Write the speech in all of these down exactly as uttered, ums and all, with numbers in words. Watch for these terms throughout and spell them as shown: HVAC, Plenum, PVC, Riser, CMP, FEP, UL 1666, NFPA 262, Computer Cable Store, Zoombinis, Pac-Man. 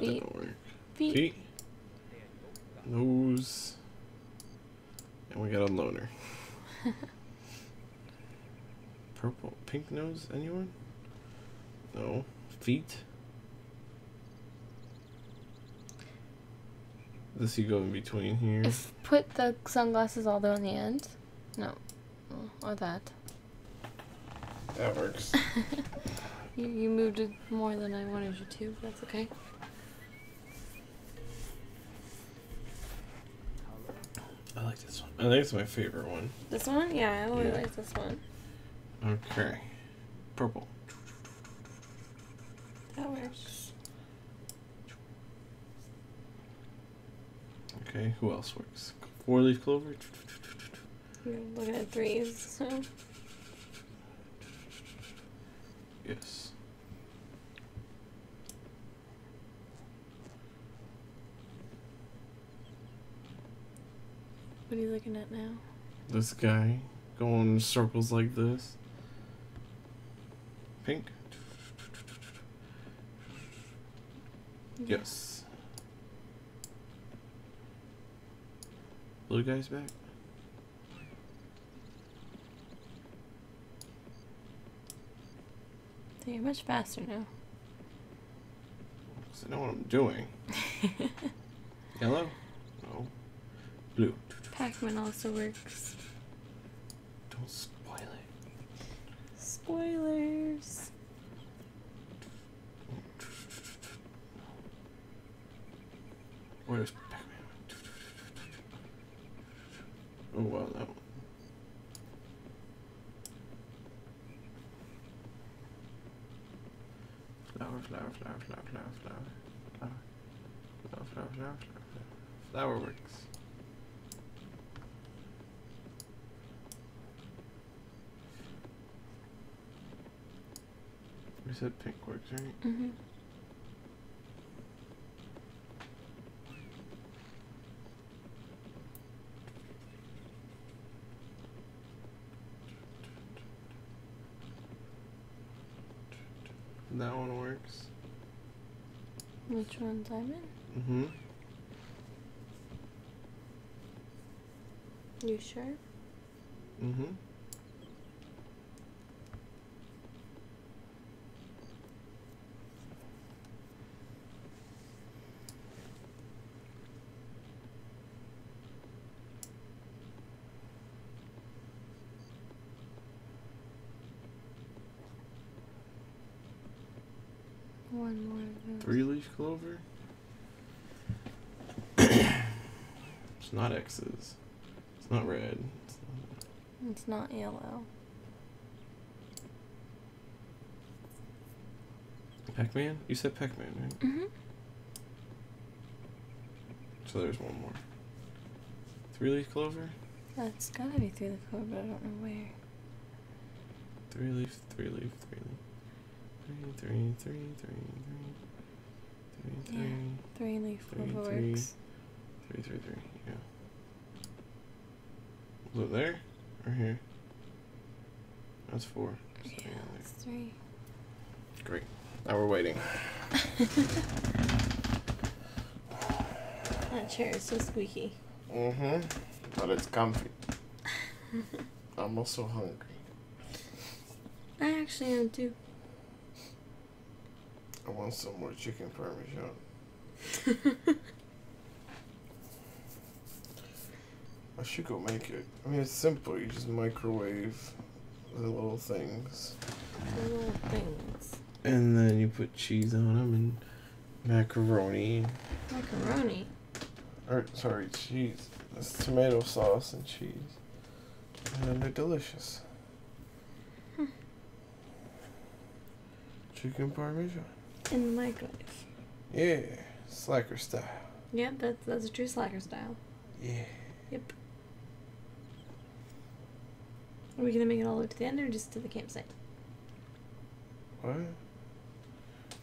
that feet. didn't work. Feet. Feet. Nose. And we got a loner. Purple, pink nose, anyone? No. Feet. Does he go in between here? If put the sunglasses all the way on the end. No. Or that. That works. you, you moved it more than I wanted you to, but that's okay. I like this one. I think it's my favorite one. This one? Yeah, I really yeah. like this one. Okay. Purple. That works. Okay, who else works? Four leaf clover? We're looking at threes, so. Yes. What are you looking at now? This guy going in circles like this. Pink. Yeah. Yes. Blue guy's back. So you're much faster now. Because I know what I'm doing. Yellow? No. Blue. Pac-Man also works. Don't spoil it. Spoilers. Where's Pac-Man? Oh, wow, that one. Flower, flower, flower, flower, flower, flower, flower, flower, flower, flower, flower, flower works. We said pink works, right? Mm-hmm. That one works. Which one's I'm in? Mm-hmm. You sure? Mm-hmm. One more of those. Three-leaf clover? It's not X's. It's not red. It's not, it's not yellow. Pac-Man? You said Pac-Man, right? Mm-hmm. So there's one more. Three-leaf clover? That's gotta be three-leaf clover, but I don't know where. Three-leaf, three-leaf, three-leaf. Three, three, three, three, three, three, yeah, three, leaf three, clover three, works. Three, three, three, yeah. Is it there or here? That's four. So yeah, that's three. Great. Now we're waiting. That chair is so squeaky. Mm-hmm. But it's comfy. I'm also hungry. I actually am too. I want some more chicken parmesan. I should go make it. I mean, it's simple. You just microwave the little things. The little things. And then you put cheese on them and macaroni. Macaroni? Or, sorry, cheese. It's tomato sauce and cheese. And then they're delicious. Hmm. Chicken parmesan. In the microwave. Yeah, slacker style. Yeah, that's, that's a true slacker style. Yeah. Yep. Are we going to make it all the way to the end or just to the campsite? What?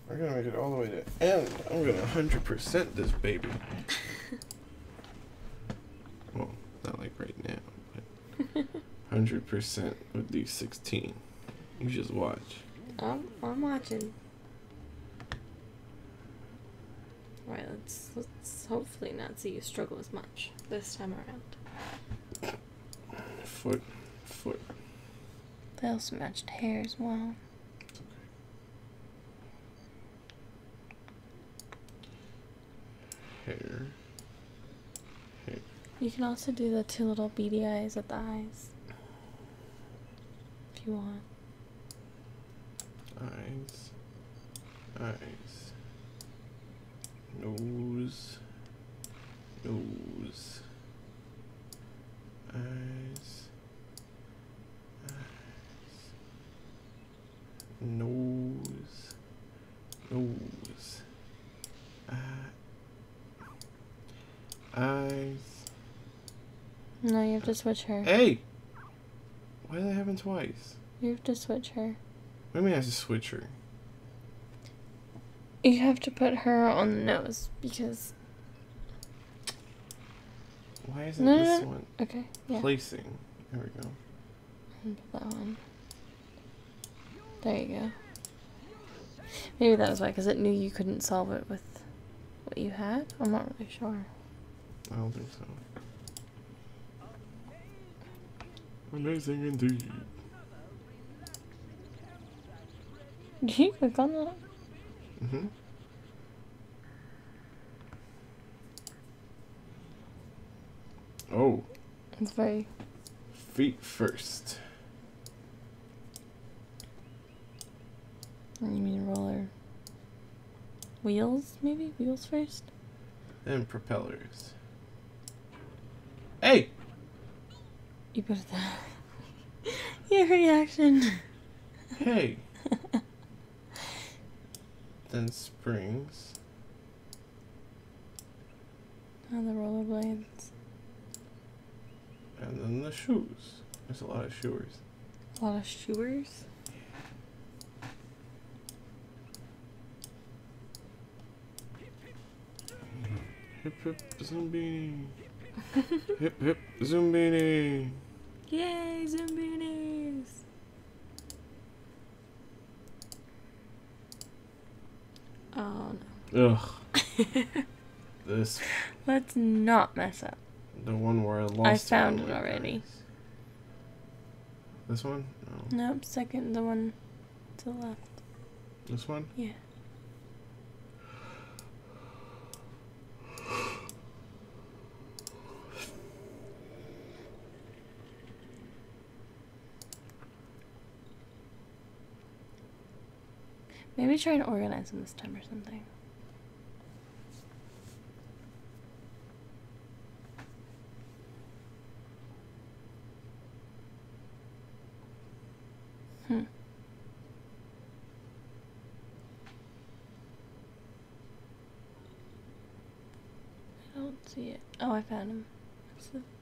We're going to make it all the way to the end. I'm going to one hundred percent this baby. Well, not like right now, but one hundred percent with these sixteen. You just watch. I'm, I'm watching. Right, let's, let's hopefully not see you struggle as much this time around. Foot, foot. They also matched hair as well. It's okay. Hair. Hair. You can also do the two little beady eyes at the eyes. If you want. Eyes. Eyes. Nose. Nose. Eyes. Eyes. Nose. Nose. Eyes. No, you have to switch her. Hey! Why did that happen twice? You have to switch her. What do you mean I have to switch her? You have to put her on the nose, because... Why isn't no, this no. one? Okay, yeah. Placing. There we go. And put that one. There you go. Maybe that was why, because it knew you couldn't solve it with what you had? I'm not really sure. I don't think so. Amazing indeed. Did you click on that? Mm-hmm. Oh. It's very... Feet first. You mean roller... Wheels, maybe? Wheels first? And propellers. Hey! You put it there. Your reaction. Hey. Then springs. And the rollerblades. And then the shoes. There's a lot of shoers. A lot of shoers? Hip hip Zoombeanie. Hip hip Zoombeanie. Yay, Zoombinis. Oh no. Ugh. This. Let's not mess up. The one where I lost. I found it already. Guys. This one? No. Nope. Second, the one to the left. This one? Yeah. Maybe try and organize them this time or something. Hmm. I don't see it. Oh, I found him.